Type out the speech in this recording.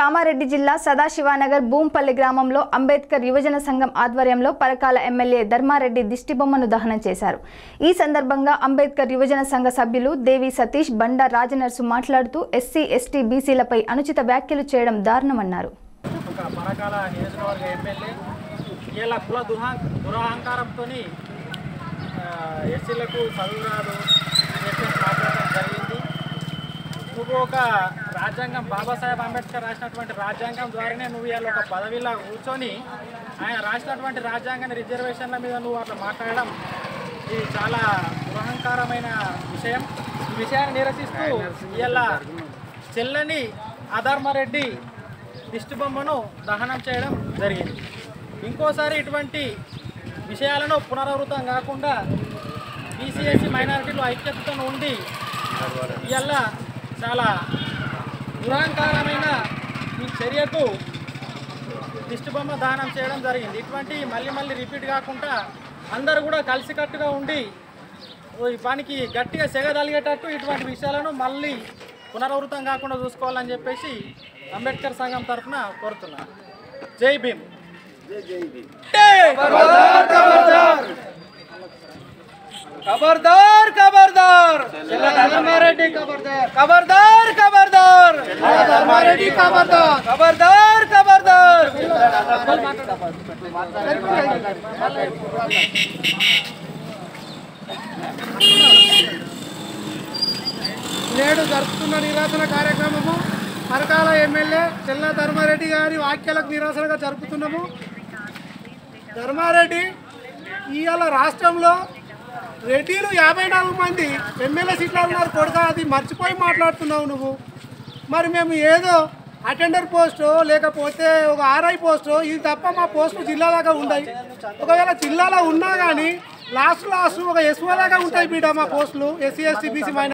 కామారెడ్డి జిల్లా సదాశివ నగర్ భూంపల్లి గ్రామంలో అంబేద్కర్ యువజన సంఘం ఆధ్వర్యంలో పరకాల ఎమ్మెల్యే ధర్మారెడ్డి దిష్టిబొమ్మను దహనం చేశారు. ఈ సందర్భంగా అంబేద్కర్ యువజన సంఘ సభ్యులు దేవి సతీష్, బండా రాజనర్సు మాట్లాడుతూ ఎస్సీ, ఎస్టీ, బీసీలపై అనుచిత వ్యాఖ్యలు చేయడం దారుణమన్నారు. నువ్వు ఒక రాజ్యాంగం, బాబాసాహెబ్ అంబేద్కర్ రాసినటువంటి రాజ్యాంగం ద్వారానే నువ్వు ఇలా ఒక పదవిలా కూర్చొని ఆయన రాసినటువంటి రాజ్యాంగాన్ని రిజర్వేషన్ల మీద నువ్వు అట్లా మాట్లాడడం ఇది చాలా దురహంకారమైన విషయం. ఈ విషయాన్ని నిరసిస్తూ ఇలా చెల్లని అధర్మారెడ్డి దిష్టిబొమ్మను దహనం చేయడం జరిగింది. ఇంకోసారి ఇటువంటి విషయాలను పునరావృతం కాకుండా బీసీఎస్సీ మైనారిటీలు ఐక్యతతో ఉండి ఇలా చాలా దురాంకారమైన ఈ చర్యకు దిష్టిబొమ్మ దానం చేయడం జరిగింది. ఇటువంటి మళ్ళీ రిపీట్ కాకుండా అందరూ కూడా కలిసికట్టుగా ఉండి వానికి గట్టిగా సెగదలిగేటట్టు ఇటువంటి విషయాలను మళ్ళీ పునరావృతం కాకుండా చూసుకోవాలని చెప్పేసి అంబేద్కర్ సంఘం తరఫున కోరుతున్నా. జై భీమ్. खबरदार खबरदार धर्मारेड्डी खबरदार खबरदार खबरदार धर्मारेड्डी खबरदार खबरदार खबरदार నేడు జరుగుతున్న నిరాశన కార్యక్రమము పరకాల ఎమ్మెల్యే చెల్ల ధర్మారెడ్డి గారి వాక్యాలకు నిరాశనగా జరుపుతున్నాము. ధర్మారెడ్డి ఇవాళ రాష్ట్రంలో రెడ్డిలు 54 మంది ఎమ్మెల్యే సీట్లు ఉన్నారు కొడుక, అది మర్చిపోయి మాట్లాడుతున్నావు నువ్వు. మరి మేము ఏదో అటెండర్ పోస్టో లేకపోతే ఒక ఆర్ఐ పోస్టో ఇది తప్ప మా పోస్టులు జిల్లాలాగా ఉన్నాయి. ఒకవేళ జిల్లాలో ఉన్నా కానీ లాస్ట్ ఒక ఎస్ఓలాగా ఉంటాయి బిడ్డ మా పోస్టులు, ఎస్సీ, ఎస్టీ, బీసీ